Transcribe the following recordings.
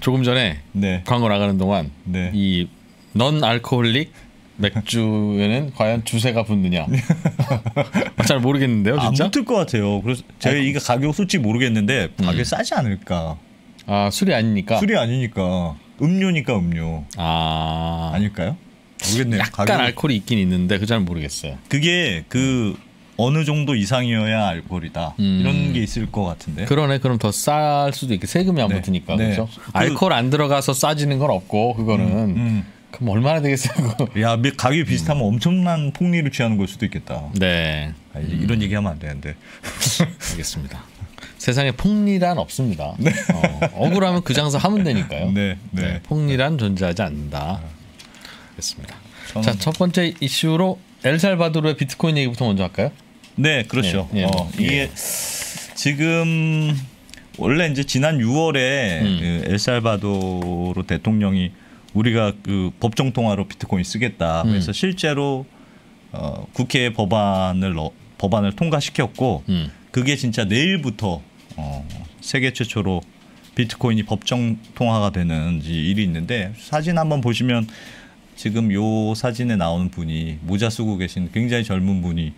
조금 전에 네. 광고 나가는 동안 네. 이 넌 알코올릭 맥주에는 과연 주세가 붙느냐? 잘 모르겠는데요, 진짜? 안 붙을 것 같아요. 그래서 제가 이게 가격 솔직히 모르겠는데 가격 싸지 않을까? 아 술이 아니니까. 술이 아니니까 음료니까 음료. 아 아닐까요? 모르겠네요. 약간 가격이... 알코올이 있긴 있는데 그 잘 모르겠어요. 그게 그 어느 정도 이상이어야 알코올이다 이런 게 있을 것 같은데. 그러네. 그럼 더 쌀 수도 있겠. 세금이 안 네. 붙으니까 네. 그렇죠. 그... 알코올 안 들어가서 싸지는 건 없고 그거는. 그럼 얼마나 되겠어요? 야, 가격이 비슷하면 엄청난 폭리를 취하는 걸 수도 있겠다. 네. 아, 이런 얘기하면 안 되는데. 알겠습니다. 세상에 폭리란 없습니다. 네. 억울하면 그 장사 하면 되니까요. 네. 네. 네. 폭리란 존재하지 않는다. 알겠습니다. 자, 첫 번째 이슈로 엘살바도르의 비트코인 얘기부터 먼저 할까요? 네, 그렇죠. 네. 네. 이게 지금 원래 이제 지난 6월에 그 엘살바도르 대통령이 우리가 그 법정 통화로 비트코인 쓰겠다. 그래서 실제로 국회에 법안을 통과시켰고 그게 진짜 내일부터 세계 최초로 비트코인이 법정 통화가 되는 일이 있는데 사진 한번 보시면 지금 요 사진에 나오는 분이 모자 쓰고 계신 굉장히 젊은 분이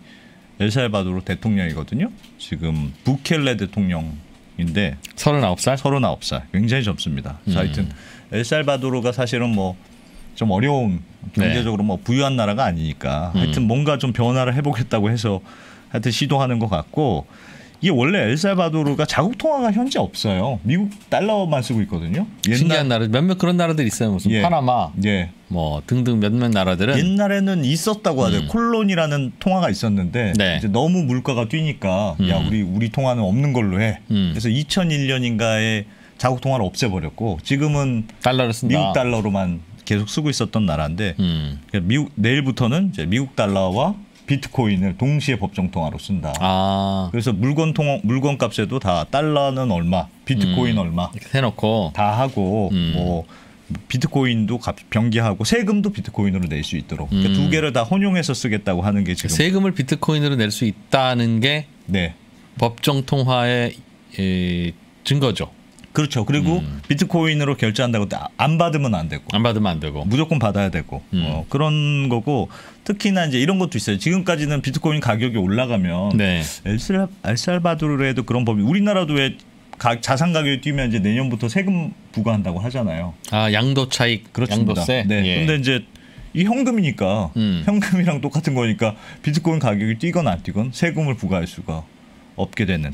엘살바도르 대통령이거든요. 지금 부켈레 대통령인데 39살? 39살. 굉장히 젊습니다. 자, 하여튼 엘살바도르가 사실은 뭐 좀 어려운 경제적으로 네. 뭐 부유한 나라가 아니니까 하여튼 뭔가 좀 변화를 해보겠다고 해서 하여튼 시도하는 것 같고 이게 원래 엘살바도르가 자국 통화가 현재 없어요. 미국 달러만 쓰고 있거든요. 신기한 나라 몇몇 그런 나라들이 있어요. 무슨 예. 파나마 예. 뭐 등등 몇몇 나라들은 옛날에는 있었다고 하죠. 콜론이라는 통화가 있었는데 네. 이제 너무 물가가 뛰니까 야 우리 통화는 없는 걸로 해. 그래서 2001년인가에 자국 통화를 없애버렸고 지금은 달러를 쓴다. 미국 달러로만 계속 쓰고 있었던 나라인데 내일부터는 이제 미국 달러와 비트코인을 동시에 법정 통화로 쓴다. 아. 그래서 물건 값에도 다 달러는 얼마, 비트코인 얼마 해놓고 다 하고 뭐 비트코인도 변기하고 세금도 비트코인으로 낼 수 있도록 그러니까 두 개를 다 혼용해서 쓰겠다고 하는 게 지금 세금을 비트코인으로 낼 수 있다는 게 네. 법정 통화의 증거죠. 그렇죠. 그리고 비트코인으로 결제한다고 안 받으면 안 되고. 안 받으면 안 되고. 무조건 받아야 되고. 그런 거고 특히나 이제 이런 것도 있어요. 지금까지는 비트코인 가격이 올라가면 네. 엘살바도르에도 그런 법이 우리나라도 왜 자산 가격이 뛰면 이제 내년부터 세금 부과한다고 하잖아요. 아, 양도 차익. 그렇습니다. 양도세. 네. 예. 근데 이제 이 현금이니까 현금이랑 똑같은 거니까 비트코인 가격이 뛰건 안 뛰건 세금을 부과할 수가 없게 되는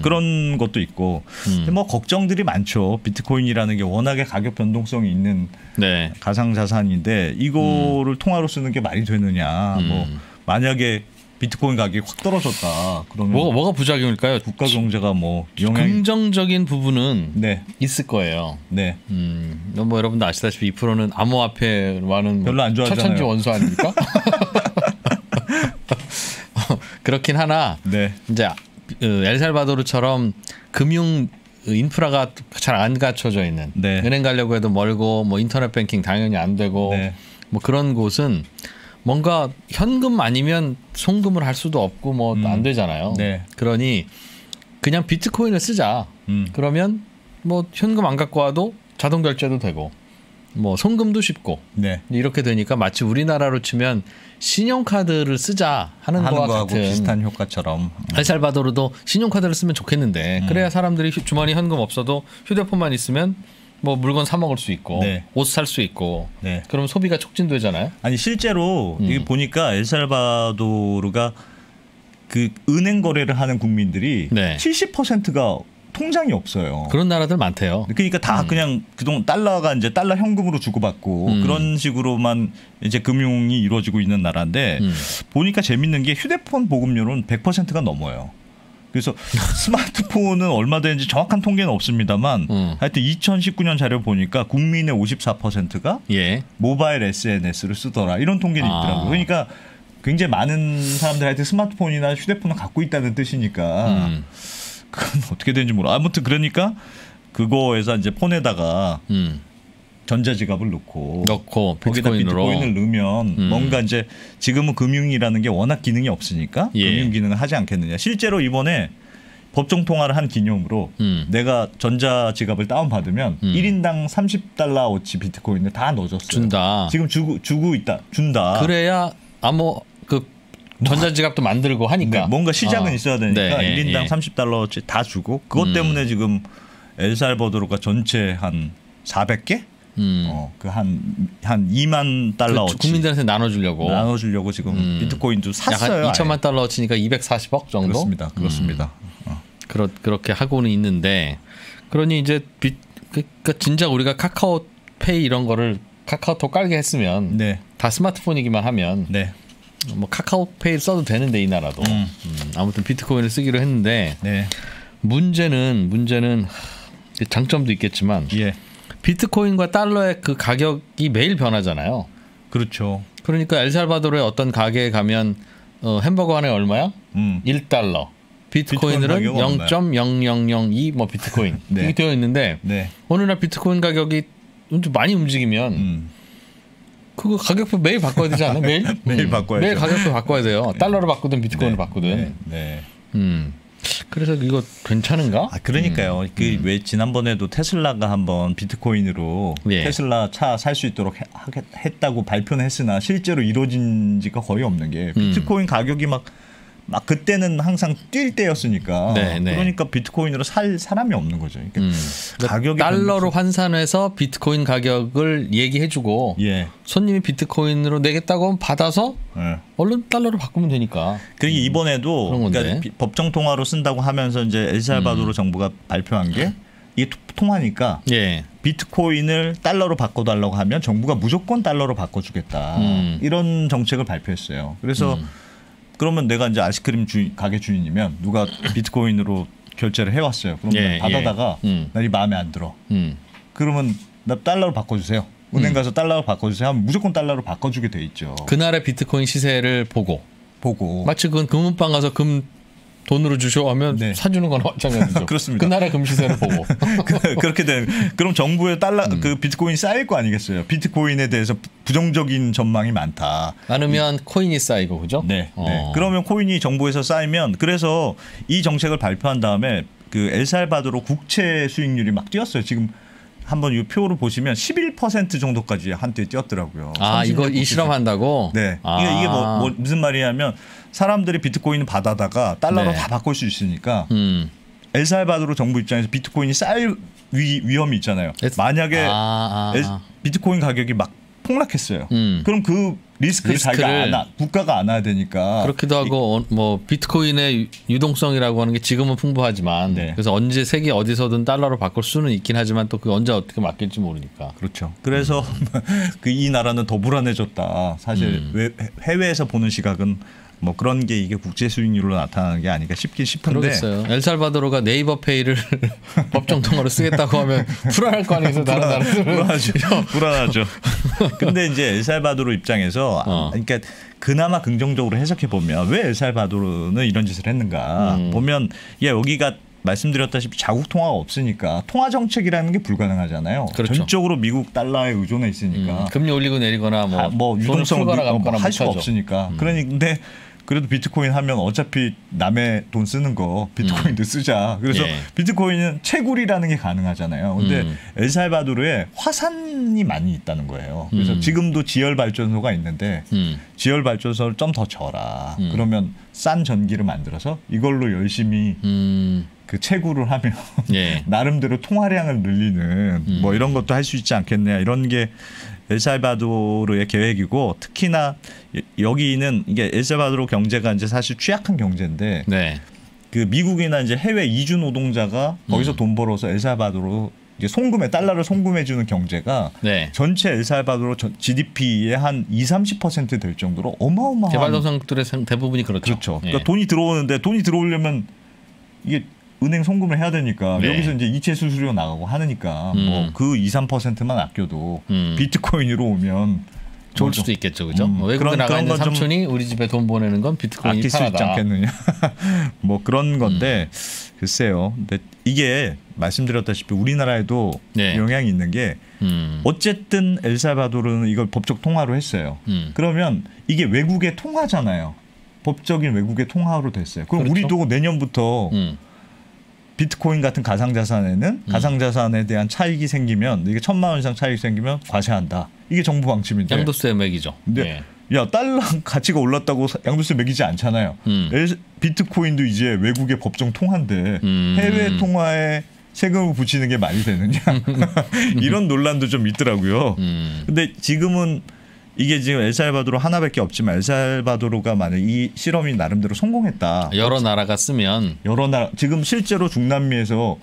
그런 것도 있고 뭐 걱정들이 많죠. 비트코인이라는 게 워낙에 가격 변동성이 있는 네. 가상자산인데 이거를 통화로 쓰는 게 말이 되느냐. 뭐 만약에 비트코인 가격이 확 떨어졌다. 그러면 뭐가 부작용일까요? 국가 경제가 뭐 영향이... 긍정적인 부분은 네. 있을 거예요. 네. 뭐 여러분도 아시다시피 2%는 암호화폐와는 별로 안 좋아하잖아요. 철천지 원수 아닙니까? 그렇긴 하나 네. 이제 엘살바도르처럼 금융 인프라가 잘 안 갖춰져 있는 네. 은행 가려고 해도 멀고 뭐 인터넷 뱅킹 당연히 안 되고 네. 뭐 그런 곳은 뭔가 현금 아니면 송금을 할 수도 없고 뭐 안 되잖아요. 네. 그러니 그냥 비트코인을 쓰자. 그러면 뭐 현금 안 갖고 와도 자동 결제도 되고 뭐 송금도 쉽고 네. 이렇게 되니까 마치 우리나라로 치면 신용카드를 쓰자 하는 거와 같은 비슷한 효과처럼 엘살바도르도 신용카드를 쓰면 좋겠는데 그래야 사람들이 주머니 현금 없어도 휴대폰만 있으면 뭐 물건 사 먹을 수 있고 네. 옷 살 수 있고 네. 그럼 소비가 촉진되잖아요. 아니 실제로 이게 보니까 엘살바도르가 그 은행 거래를 하는 국민들이 네. 70%가 통장이 없어요. 그런 나라들 많대요. 그러니까 다 그냥 그동안 달러가 이제 달러 현금으로 주고받고 그런 식으로만 이제 금융이 이루어지고 있는 나라인데 보니까 재밌는 게 휴대폰 보급률은 100%가 넘어요. 그래서 스마트폰은 얼마 되는지 정확한 통계는 없습니다만 하여튼 2019년 자료 보니까 국민의 54%가 예. 모바일 SNS를 쓰더라. 이런 통계도 있더라고요. 그러니까 굉장히 많은 사람들 하여튼 스마트폰이나 휴대폰을 갖고 있다는 뜻이니까 그건 어떻게 되는지 몰라. 아무튼 그러니까 그거에서 이제 폰에다가 전자지갑을 넣고 거기다 비트코인을 넣으면 뭔가 이제 지금은 금융이라는 게 워낙 기능이 없으니까 예. 금융 기능을 하지 않겠느냐. 실제로 이번에 법정 통화를 한 기념으로 내가 전자 지갑을 다운 받으면 1인당 30달러어치 비트코인을 다 넣어줬어요. 준다. 지금 주고 있다. 준다. 그래야 아무 그 전자지갑도 만들고 하니까 네, 뭔가 시작은 있어야 되니까 네, 1인당 30달러어치 다 주고 그것 때문에 지금 엘살바도르가 전체 한 400개? 그 한 2만 달러어치 국민들한테 나눠주려고 지금 비트코인도 샀어요. 약 2천만 달러어치니까 240억 정도. 그렇습니다. 그렇습니다. 그렇게 하고는 있는데 그러니 이제 그러니까 진작 우리가 카카오페이 이런 거를 카카오톡 깔게 했으면 네. 다 스마트폰이기만 하면 네. 뭐 카카오페이 써도 되는데 이 나라도 아무튼 비트코인을 쓰기로 했는데 네. 문제는 장점도 있겠지만. 예. 비트코인과 달러의 그 가격이 매일 변하잖아요. 그렇죠. 그러니까 엘살바도르의 어떤 가게에 가면 햄버거 하나에 얼마야? 1달러. 비트코인은 0.0002 뭐 비트코인 네. 이게 되어 있는데 네. 어느 날 비트코인 가격이 좀 많이 움직이면 그거 가격표 매일 바꿔야 되지 않아요? 매일? 매일 바꿔야죠. 매일 가격표 바꿔야 돼요. 네. 달러로 바꾸든 비트코인으로 네. 바꾸든. 네. 네. 그래서 이거 괜찮은가? 아, 그러니까요. 그 왜 지난번에도 테슬라가 한번 비트코인으로 예. 테슬라 차 살 수 있도록 했다고 발표는 했으나 실제로 이루어진 지가 거의 없는 게 비트코인 가격이 막 그때는 항상 뛸 때였으니까 네네. 그러니까 비트코인으로 살 사람이 없는 거죠. 그러니까 가격이 달러로 환산해서 비트코인 가격을 얘기해주고 예. 손님이 비트코인으로 내겠다고 하면 받아서 예. 얼른 달러로 바꾸면 되니까. 그리고 이번에도 그러니까 법정 통화로 쓴다고 하면서 이제 엘살바도르 정부가 발표한 게 이게 통화니까 예. 비트코인을 달러로 바꿔달라고 하면 정부가 무조건 달러로 바꿔주겠다 이런 정책을 발표했어요. 그래서 그러면 내가 이제 아이스크림 가게 주인이면 누가 비트코인으로 결제를 해왔어요. 그러면 예, 받아다가 나 이 마음에 안 들어. 그러면 나 달러로 바꿔주세요. 은행 가서 달러로 바꿔주세요 하면 무조건 달러로 바꿔주게 돼 있죠. 그날의 비트코인 시세를 보고 마치 그건 금은방 가서 금 돈으로 주셔 하면 네. 사주는 건 마찬가지죠. 그렇습니다. 그날의 금 시세를 보고 그렇게 되면 그럼 정부에 달러 그 비트코인 쌓일 거 아니겠어요. 비트코인에 대해서 부정적인 전망이 많다. 많으면 코인이 쌓이고 그죠? 네. 네. 그러면 코인이 정부에서 쌓이면 그래서 이 정책을 발표한 다음에 그 엘살바도르 국채 수익률이 막 뛰었어요. 지금 한번 이 표를 보시면 11% 정도까지 한때 뛰었더라고요. 아 이거 이 실험한다고? 네. 아. 이게 뭐 무슨 말이냐면. 사람들이 비트코인을 받아다가 달러로 네. 다 바꿀 수 있으니까 엘살바도르 정부 입장에서 비트코인이 쌓일 위험이 있잖아요. 만약에 비트코인 가격이 막 폭락했어요. 그럼 그 리스크를 자기가 국가가 안아야 되니까. 그렇기도 하고 뭐 비트코인의 유동성이라고 하는 게 지금은 풍부하지만 네. 그래서 언제 세계 어디서든 달러로 바꿀 수는 있긴 하지만 또 그 언제 어떻게 바뀔지 모르니까. 그렇죠. 그래서 그 이 나라는 더 불안해졌다. 사실 해외에서 보는 시각은 뭐 그런 게 이게 국제 수익률로 나타나는 게 아닌가 싶긴 싶은데. 그러겠어요. 엘살바도르가 네이버 페이를 법정 통화로 쓰겠다고 하면 불안할 거 아니겠어요. 불안하죠. 근데 이제 엘살바도르 입장에서 그러니까 그나마 긍정적으로 해석해 보면 왜 엘살바도르는 이런 짓을 했는가 보면 예, 여기가 말씀드렸다시피 자국 통화가 없으니까 통화 정책이라는 게 불가능하잖아요. 그렇죠. 전적으로 미국 달러에 의존해 있으니까 금리 올리고 내리거나 뭐 유동성을 할 수가 없으니까. 그런데 그래도 비트코인 하면 어차피 남의 돈 쓰는 거 비트코인도 쓰자. 그래서 예. 비트코인은 채굴이라는 게 가능하잖아요. 근데 엘살바도르에 화산이 많이 있다는 거예요. 그래서 지금도 지열발전소가 있는데 지열발전소를 좀 더 줘라. 그러면 싼 전기를 만들어서 이걸로 열심히 그 채굴을 하면 예. 나름대로 통화량을 늘리는 뭐 이런 것도 할 수 있지 않겠냐 이런 게 엘살바도르의 계획이고 특히나 여기는 이게 엘살바도르 경제가 이제 사실 취약한 경제인데 네. 그 미국이나 이제 해외 이주 노동자가 거기서 돈 벌어서 엘살바도르 이제 달러를 송금해 주는 경제가 네. 전체 엘살바도르 GDP의 한 20~30% 될 정도로 어마어마한 개발도상국들의 대부분이 그렇죠. 예. 그러니까 돈이 들어오려면 이게 은행 송금을 해야 되니까 네. 여기서 이제 이체 수수료 나가고 하니까 뭐 그 2~3%만 아껴도 비트코인으로 오면 좋을 수도 있겠죠, 그죠? 외국에 나가 있는 삼촌이 우리 집에 돈 보내는 건 비트코인이 아낄 수 있지 않겠느냐? 뭐 그런 건데 글쎄요. 근데 이게 말씀드렸다시피 우리나라에도 네. 영향이 있는 게 어쨌든 엘살바도르는 이걸 법적 통화로 했어요. 그러면 이게 외국의 통화잖아요. 법적인 외국의 통화로 됐어요. 그럼 그렇죠? 우리도 내년부터 비트코인 같은 가상자산에는 가상자산에 대한 차익이 생기면 이게 1,000만 원 이상 차익이 생기면 과세한다. 이게 정부 방침인데. 양도세 매기죠. 근데 예. 야 달러 가치가 올랐다고 양도세 매기지 않잖아요. 비트코인도 이제 외국의 법정 통화인데 해외 통화에 세금을 붙이는 게 말이 되느냐. 이런 논란도 좀 있더라고요. 근데 지금은 이게 지금 엘살바도르 하나밖에 없지만 엘살바도르가 만약 이 실험이 나름대로 성공했다. 여러 나라가 쓰면 여러 나라 지금 실제로 중남미에서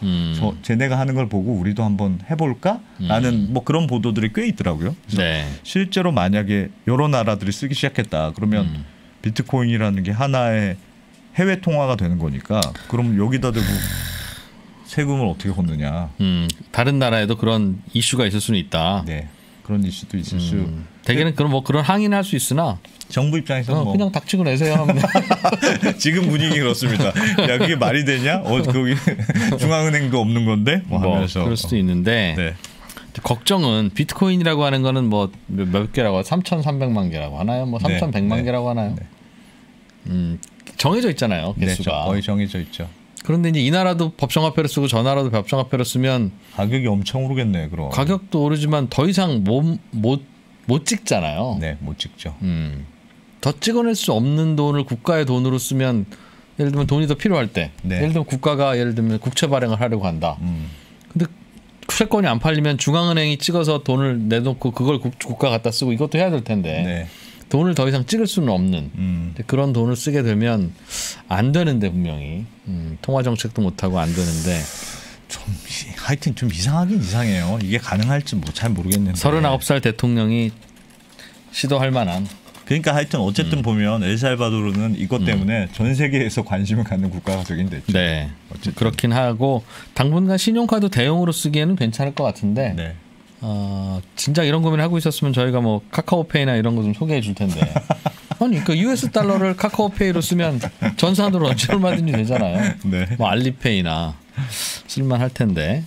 쟤네가 하는 걸 보고 우리도 한번 해볼까? 라는 뭐 그런 보도들이 꽤 있더라고요. 그래서 네. 실제로 만약에 여러 나라들이 쓰기 시작했다. 그러면 비트코인이라는 게 하나의 해외 통화가 되는 거니까 그럼 여기다 대고 세금을 어떻게 걷느냐. 다른 나라에도 그런 이슈가 있을 수는 있다. 네. 그런 이슈도 있을 수. 대개는 그런 뭐 그런 항의는 할 수 있으나 정부 입장에서는 뭐 그냥 닥치고 내세요 하면 지금 분위기 그렇습니다. 야 그게 말이 되냐? 거기 중앙은행도 없는 건데 뭐 하면서 그럴 수도 있는데 네. 걱정은 비트코인이라고 하는 거는 뭐 몇 개라고 3,300만 개라고 하나요? 뭐 3,100만 네. 개라고 하나요? 네. 정해져 있잖아요. 개수가 네, 거의 정해져 있죠. 그런데 이제 이 나라도 법정화폐를 쓰고 저 나라도 법정화폐를 쓰면 가격이 엄청 오르겠네. 그럼 가격도 오르지만 더 이상 못 찍잖아요. 네, 못 찍죠. 더 찍어낼 수 없는 돈을 국가의 돈으로 쓰면 예를 들면 돈이 더 필요할 때, 네. 예를 들면 국가가 예를 들면 국채 발행을 하려고 한다. 근데 채권이 안 팔리면 중앙은행이 찍어서 돈을 내놓고 그걸 국가 갖다 쓰고 이것도 해야 될 텐데. 네. 돈을 더 이상 찍을 수는 없는 그런 돈을 쓰게 되면 안 되는데 분명히 통화 정책도 못하고 안 되는데 좀 하여튼 좀 이상하긴 이상해요. 이게 가능할지 뭐 잘 모르겠는데 39살 대통령이 시도할 만한 그러니까 하여튼 어쨌든 보면 엘살바도르는 이것 때문에 전 세계에서 관심을 갖는 국가가 되긴 됐죠. 네. 어쨌든. 그렇긴 하고 당분간 신용카드 대용으로 쓰기에는 괜찮을 것 같은데 네. 진작 이런 고민을 하고 있었으면 저희가 뭐 카카오페이나 이런 거 좀 소개해 줄 텐데 아니 그 US 달러를 카카오페이로 쓰면 전산으로 언제 얼마든지 되잖아요. 네. 뭐 알리페이나 쓸만 할 텐데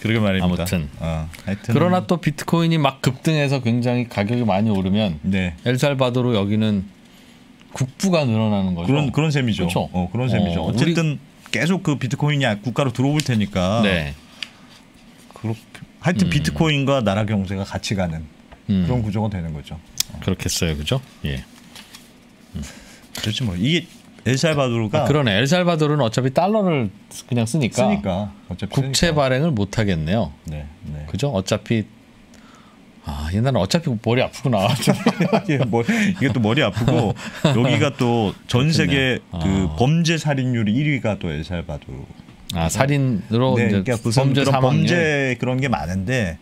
그러게 말입니다. 아무튼 하여튼... 그러나 또 비트코인이 막 급등해서 굉장히 가격이 많이 오르면 네. 엘살바도르 여기는 국부가 늘어나는 거죠. 그런 셈이죠. 그렇죠? 그런 셈이죠. 어쨌든 우리... 계속 그 비트코인이 국가로 들어올 테니까 네. 그렇게 하여튼 비트코인과 나라 경제가 같이 가는 그런 구조가 되는 거죠. 그렇겠어요, 그죠? 예. 그렇지 뭐 이게 엘살바도르가 그러네. 엘살바도르는 어차피 달러를 그냥 쓰니까 어차피 국채 발행을 못 하겠네요. 네, 네. 그죠? 어차피 옛날에 어차피 머리 아프구나. 이게 또 머리 아프고 여기가 또 전 세계 그 범죄 살인율이 1위가 또 엘살바도르. 살인으로 네, 이제 그러니까 범죄 그런 게 많은데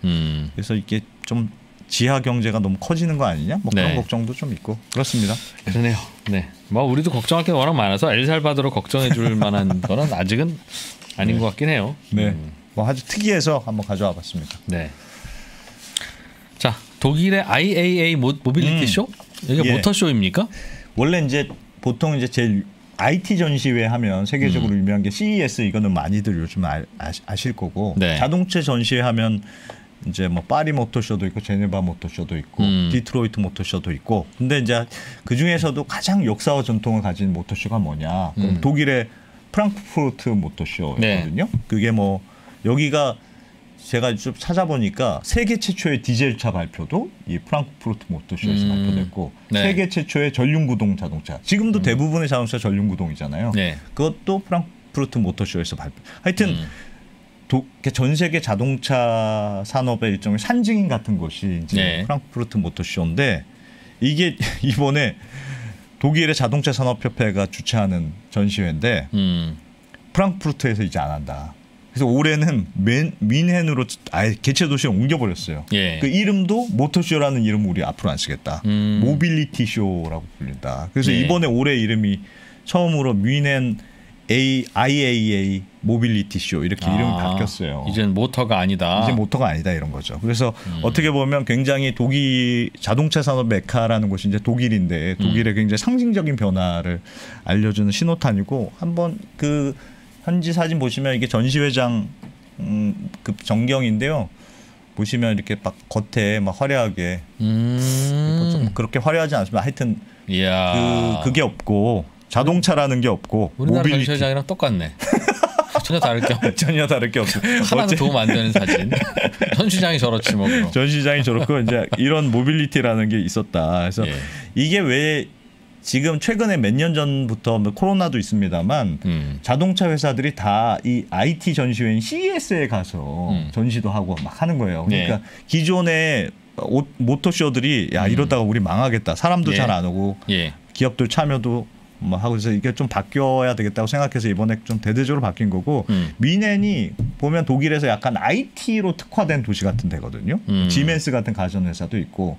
그래서 이게 좀 지하 경제가 너무 커지는 거 아니냐? 뭐 그런 네. 걱정도 좀 있고 그렇습니다. 그러네요. 네, 뭐 우리도 걱정할 게 워낙 많아서 엘살바도르 걱정해줄 만한 거는 아직은 아닌 네. 것 같긴 해요. 네, 뭐 아주 특이해서 한번 가져와봤습니다. 네. 자, 독일의 IAA 모빌리티 쇼? 이게 예. 모터쇼입니까? 원래 이제 보통 이제 제일 IT 전시회 하면 세계적으로 유명한 게 CES 이거는 많이들 요즘 아실 거고 네. 자동차 전시회 하면 이제 뭐 파리 모터쇼도 있고 제네바 모터쇼도 있고 디트로이트 모터쇼도 있고 근데 이제 그 중에서도 가장 역사와 전통을 가진 모터쇼가 뭐냐 독일의 프랑크푸르트 모터쇼거든요. 네. 그게 뭐 여기가 제가 좀 찾아보니까 세계 최초의 디젤차 발표도 이 프랑크푸르트 모터쇼에서 발표됐고 네. 세계 최초의 전륜구동 자동차 지금도 대부분의 자동차 전륜구동이잖아요. 네. 그것도 프랑크푸르트 모터쇼에서 발표. 하여튼 전 세계 자동차 산업의 일종의 산증인 같은 것이 이제 네. 프랑크푸르트 모터쇼인데 이게 이번에 독일의 자동차 산업협회가 주최하는 전시회인데 프랑크푸르트에서 이제 안 한다. 그래서 올해는 뮌헨으로 아예 개최 도시를 옮겨버렸어요. 예. 그 이름도 모터쇼라는 이름을 우리 앞으로 안 쓰겠다. 모빌리티 쇼라고 불린다. 그래서 예. 이번에 올해 이름이 처음으로 뮌헨 IAA 모빌리티 쇼 이렇게 이름이 바뀌었어요. 이젠 모터가 아니다. 이제 모터가 아니다 이런 거죠. 그래서 어떻게 보면 굉장히 독일 자동차 산업 메카라는 곳이 이제 독일인데 독일의 굉장히 상징적인 변화를 알려주는 신호탄이고 한번 그 현지 사진 보시면 이게 전시회장 그 전경인데요. 보시면 이렇게 막 겉에 막 화려하게 좀 그렇게 화려하지 않습니다. 하여튼 그게 없고 자동차라는 게 없고 우리나라 모빌리티. 전시회장이랑 똑같네. 전혀 다를 게 없어요. 하나도 도움 안 되는 사진. 전 시장이 저렇지 뭐. 그럼. 전 시장이 저렇고 이제 이런 모빌리티라는 게 있었다. 그래서 예. 이게 왜 지금 최근에 몇 년 전부터 뭐 코로나도 있습니다만 자동차 회사들이 다 이 IT 전시회인 CES에 가서 전시도 하고 막 하는 거예요. 그러니까 네. 기존의 모터쇼들이 야 이러다가 우리 망하겠다. 사람도 예. 잘 안 오고 예. 기업들 참여도 뭐 하고 있어서 이게 좀 바뀌어야 되겠다고 생각해서 이번에 좀 대대적으로 바뀐 거고 미넨이 보면 독일에서 약간 IT로 특화된 도시 같은 데거든요. 지멘스 같은 가전회사도 있고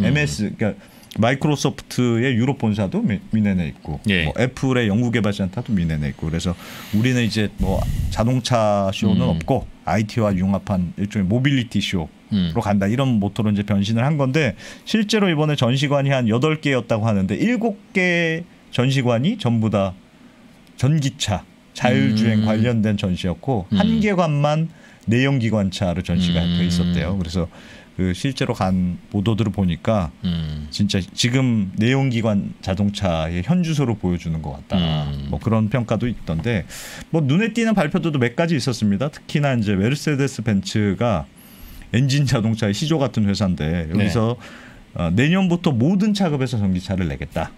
MS 그러니까 마이크로소프트의 유럽 본사도 미넨에 있고 예. 뭐 애플의 연구 개발 센터도 미넨에 있고 그래서 우리는 이제 뭐 자동차 쇼는 없고 IT와 융합한 일종의 모빌리티 쇼로 간다 이런 모토로 이제 변신을 한 건데 실제로 이번에 전시관이 한 8개였다고 하는데 7개 전시관이 전부 다 전기차 자율주행 관련된 전시였고 한 개관만 내연기관차로 전시가 돼 있었대요. 그래서 그 실제로 간 보도들을 보니까 진짜 지금 내연기관 자동차의 현주소로 보여주는 것 같다. 뭐 그런 평가도 있던데 뭐 눈에 띄는 발표들도 몇 가지 있었습니다. 특히나 이제 메르세데스 벤츠가 엔진 자동차의 시조 같은 회사인데 여기서 네. 내년부터 모든 차급에서 전기차를 내겠다.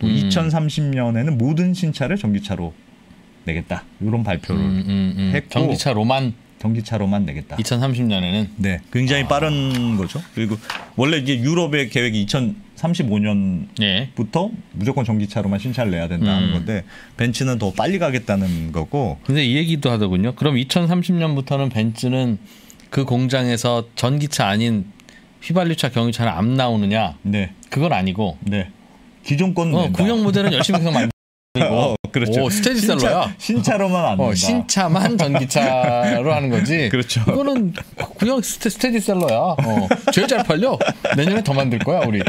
또 2030년에는 모든 신차를 전기차로 내겠다. 이런 발표를 했고 전기차로만 내겠다. 2030년에는 네, 굉장히 빠른 거죠. 그리고 원래 이제 유럽의 계획이 2035년부터 예. 무조건 전기차로만 신차를 내야 된다는 건데 벤츠는 더 빨리 가겠다는 거고. 근데 이 얘기도 하더군요. 그럼 2030년부터는 벤츠는 그 공장에서 전기차 아닌 휘발유차, 경유차는 안 나오느냐? 네, 그건 아니고. 네, 기존 건 구형 모델은 열심히 계속 만들. 그렇죠. 오, 스테디셀러야. 신차로만 안 된다. 신차만 전기차로 하는 거지. 그렇죠. 이거는 구형 스테디셀러야. 제일 잘 팔려. 내년에 더 만들 거야 우리.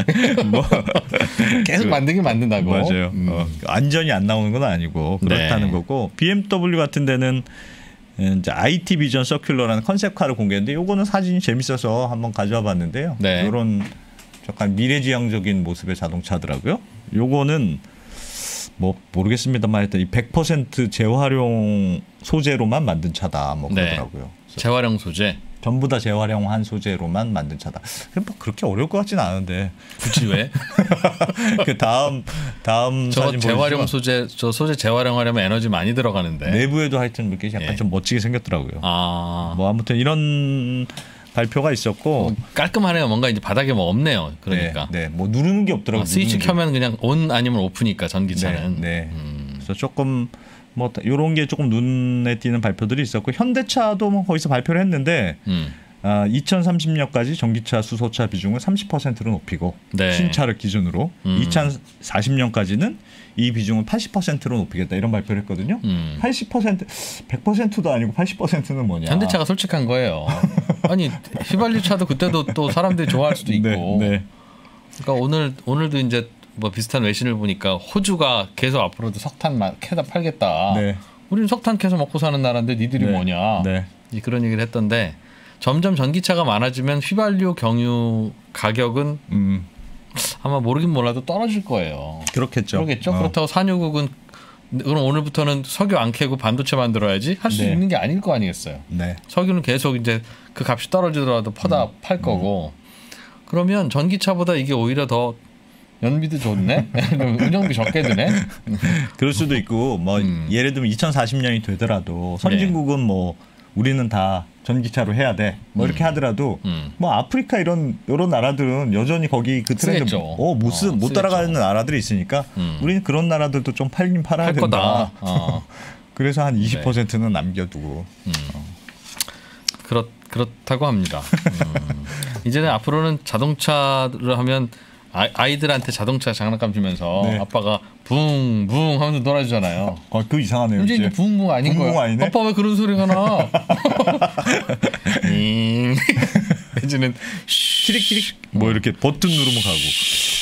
뭐 계속 만들긴 만든다고. 맞아요. 안전이 안 나오는 건 아니고 그렇다는 네. 거고. BMW 같은 데는 이제 IT 비전 서큘러라는 컨셉카를 공개했는데 요거는 사진이 재밌어서 한번 가져와 봤는데요. 네. 이런 약간 미래지향적인 모습의 자동차더라고요. 요거는 뭐 모르겠습니다만 일단 이 100% 재활용 소재로만 만든 차다 뭐 그러더라고요. 네. 재활용 소재? 전부 다 재활용한 소재로만 만든 차다. 뭐 그렇게 어려울 것 같지는 않은데. 굳이 왜? 그 다음 저 사진 재활용 소재 저 소재 재활용하려면 에너지 많이 들어가는데. 내부에도 하여튼 이렇게 약간 예. 좀 멋지게 생겼더라고요. 아. 뭐 아무튼 이런 발표가 있었고 깔끔하네요. 뭔가 이제 바닥에 뭐 없네요. 그러니까 네, 네. 뭐 누르는 게 없더라고요. 스위치 켜면 그냥 온 아니면 오프니까 전기차는. 네, 네. 그래서 조금 뭐 이런 게 조금 눈에 띄는 발표들이 있었고 현대차도 뭐 거기서 발표를 했는데 2030년까지 전기차 수소차 비중을 30%로 높이고 네. 신차를 기준으로 2040년까지는 이 비중을 80%로 높이겠다 이런 발표를 했거든요. 80% 100%도 아니고 80%는 뭐냐. 현대차가 솔직한 거예요. 아니 휘발유차도 그때도 또 사람들이 좋아할 수도 있고. 네, 네. 그러니까 오늘도 이제 뭐 비슷한 외신을 보니까 호주가 계속 앞으로도 석탄만 캐다 팔겠다. 네. 우리는 석탄 캐서 먹고 사는 나라인데 니들이 네. 뭐냐. 네. 그런 얘기를 했던데 점점 전기차가 많아지면 휘발유 경유 가격은 아마 모르긴 몰라도 떨어질 거예요. 그렇겠죠. 그렇다고 산유국은 그럼 오늘부터는 석유 안 캐고 반도체 만들어야지 할 수 네. 있는 게 아닐 거 아니겠어요. 네. 석유는 계속 이제 그 값이 떨어지더라도 퍼다 팔 거고 그러면 전기차보다 이게 오히려 더 연비도 좋네. 운영비 적게 드네. 그럴 수도 있고 뭐 예를 들면 2040년이 되더라도 선진국은 네. 뭐 우리는 다 전기차로 해야 돼. 뭐 이렇게 하더라도 뭐 아프리카 이런 나라들은 여전히 거기 그 트렌드 못 따라가는 나라들이 있으니까 우리는 그런 나라들도 좀 팔긴 팔아야 된다. 그래서 한 20%는 네. 남겨두고 그렇다고 합니다. 이제는 앞으로는 자동차를 하면 아이들한테 자동차 장난감 주면서 네. 아빠가 붕붕 하면서 놀아주잖아요. 그 이상하네요. 이제 붕붕 아닌 거야. 아빠 왜 그런 소리가 나? 이제는 키릭키릭 뭐 이렇게 버튼 누르면 가고.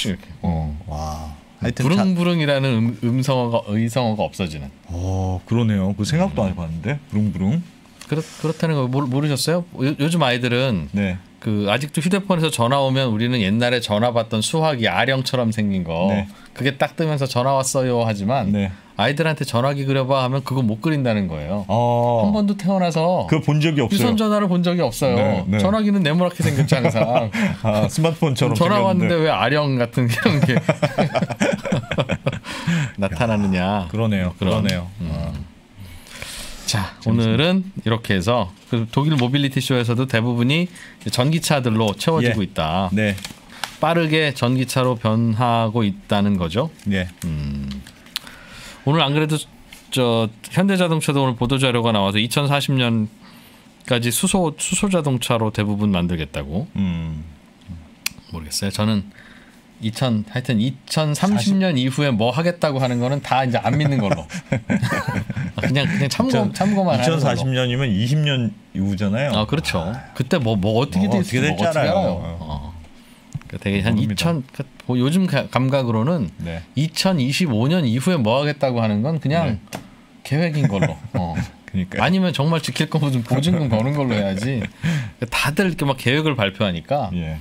이렇게. 와. 하여튼 부릉부릉이라는 의성어가 없어지는. 그러네요. 그 생각도 안 해봤는데. 부릉부릉. 그렇다는 거 모르셨어요? 요즘 아이들은. 네. 그 아직도 휴대폰에서 전화 오면 우리는 옛날에 전화 받던 수화기 아령처럼 생긴 거 네. 그게 딱 뜨면서 전화 왔어요 하지만 네. 아이들한테 전화기 그려봐 하면 그거 못 그린다는 거예요. 한 번도 태어나서 그거 본 적이 없어요. 유선전화를 본 적이 없어요. 네, 네. 전화기는 네모나게 생겼지 항상. 아, 스마트폰처럼 전화 왔는데 왜 아령 같은 이런 게 나타나느냐. 야, 그러네요. 그러네요. 자, 재밌습니다. 오늘은 이렇게 해서 독일 모빌리티 쇼에서도 대부분이 전기차들로 채워지고 예. 있다. 네. 빠르게 전기차로 변하고 있다는 거죠. 예. 오늘 안 그래도 저 현대자동차도 오늘 보도자료가 나와서 2040년까지 수소 자동차로 대부분 만들겠다고. 모르겠어요. 저는 하여튼 2030년 이후에 뭐 하겠다고 하는 거는 다 이제 안 믿는 걸로. 그냥 참고만 하는 걸로. 2040년이면 20년 이후잖아요. 아, 그렇죠. 아, 그때 뭐 어떻게 될지 알아요. 그러니까 되게 한 모릅니다. 요즘 감각으로는 네. 2025년 이후에 뭐 하겠다고 하는 건 그냥 네. 계획인 걸로. 그러니까 아니면 정말 지킬 거면 좀 보증금 거는 걸로 해야지. 다들 이렇게 막 계획을 발표하니까. 예.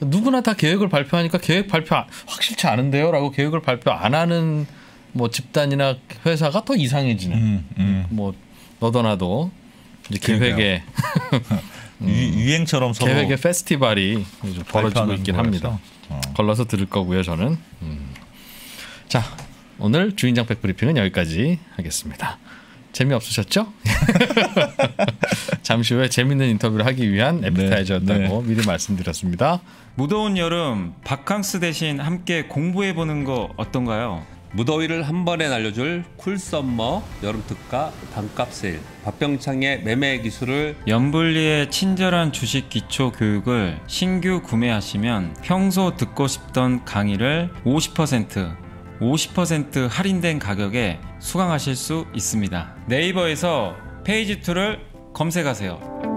누구나 다 계획을 발표하니까 계획 발표 확실치 않은데요라고 계획을 발표 안 하는 뭐 집단이나 회사가 더 이상해지는 뭐 너도 나도 이제 계획에 유행처럼 서로 계획의 페스티벌이 벌어지고 있긴 합니다. 걸러서 들을 거고요 저는. 자 오늘 주인장 백브리핑은 여기까지 하겠습니다. 재미없으셨죠? 잠시 후에 재밌는 인터뷰를 하기 위한 애프타이저였다고 미리 말씀드렸습니다. 무더운 여름 바캉스 대신 함께 공부해보는 거 어떤가요? 무더위를 한 번에 날려줄 쿨썸머 여름특가 반값세일 박병창의 매매 기술을 연불리의 친절한 주식 기초 교육을 신규 구매하시면 평소 듣고 싶던 강의를 50% 할인된 가격에 수강하실 수 있습니다. 네이버에서 페이지2를 검색하세요.